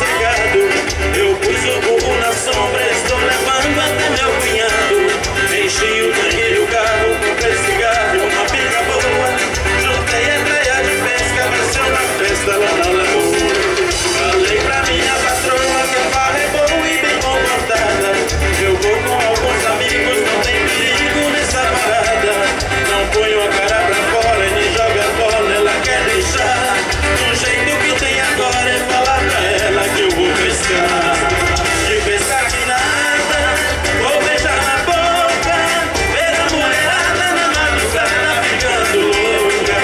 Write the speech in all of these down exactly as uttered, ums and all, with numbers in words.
sossegado. Eu pus o burro na sombra, estou levando até meu cunhado. Enchi o banheiro, o carro, comprei cigarro, uma pira boa. Juntei a praia de pesca, nasceu na festa lá na lagoa. Falei pra minha patroa que a farra é boa e bem comandada. Eu vou com alguns amigos, não tem perigo nessa parada. Não ponho a cara pra fora e nem joga bola, ela quer deixar. Do jeito que tem agora é falar pra ela que eu vou pescar. De pescar de nada, vou beijar na boca, ver a mulherada na madrugada ficando louca.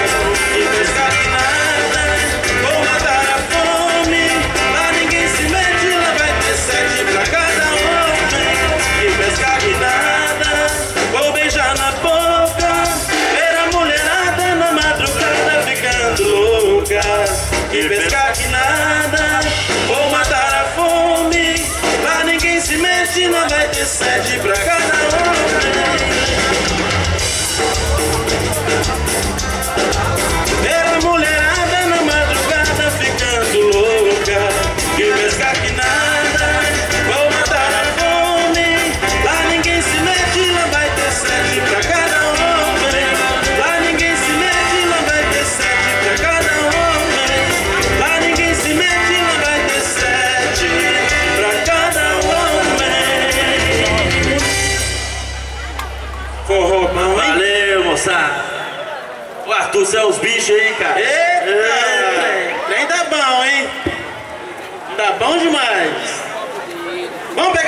De pescar de nada, vou matar a fome, lá ninguém se mete, lá vai ter sete pra cada homem. De pescar de nada, vou beijar na boca, ver a mulherada na madrugada ficando louca. De pescar que nada, vou matar a fome, lá ninguém se mexe, não vai ter sede pra cada homem. Pela mulherada na madrugada ficando louca. De pescar que nada, vou matar a fome, lá ninguém se mexe, não vai ter sede pra cada homem. Lá ninguém se mexe, não vai ter sede pra cada homem. Valeu, moçada. O Arthur, você é os bichos aí, cara. Eita, é. Nem dá bom, hein? Dá bom demais. Vamos pegar